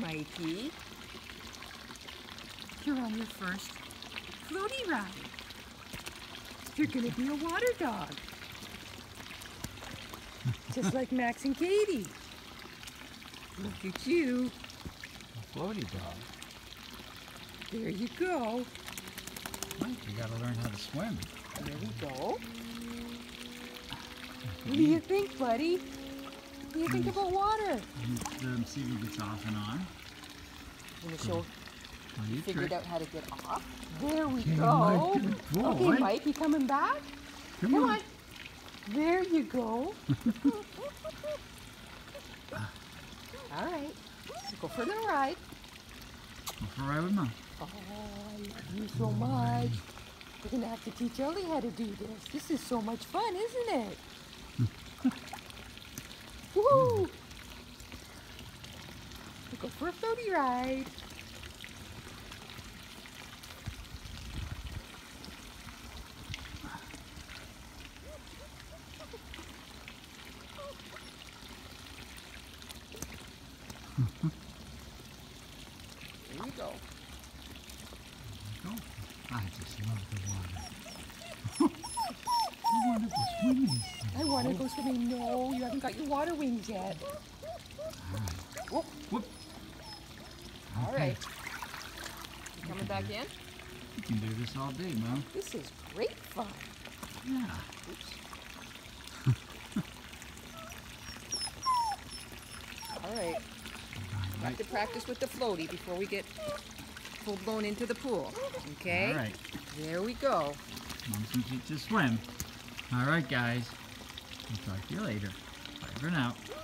Mikey. You're on your first floaty ride. You're gonna be a water dog. Just like Max and Katie. Look at you. A floaty dog. There you go. Mike, you gotta learn how to swim. There we go. What do you think, buddy? What do you think about water? And see if he gets off and on. And the show figured out how to get off. There we go. Mike, okay, Mike, you coming back? Come on. There you go. All right, so go for another ride. Go for a ride with Mom. Oh, I love you so much. We're gonna have to teach Ellie how to do this. This is so much fun, isn't it? Woohoo! We'll go for a floaty ride. Here we go. There we go. I just love the water. I want to go swimming. I want to go swimming. No, you haven't got your water wings yet. All right. Whoop. All right. You coming back in? You can do this all day, Mom. This is great fun. Yeah. Oops. All right. We have to practice with the floaty before we get full blown into the pool. Okay? All right. There we go. Mom's going to teach you to swim. All right, guys. We'll talk to you later. Bye for now.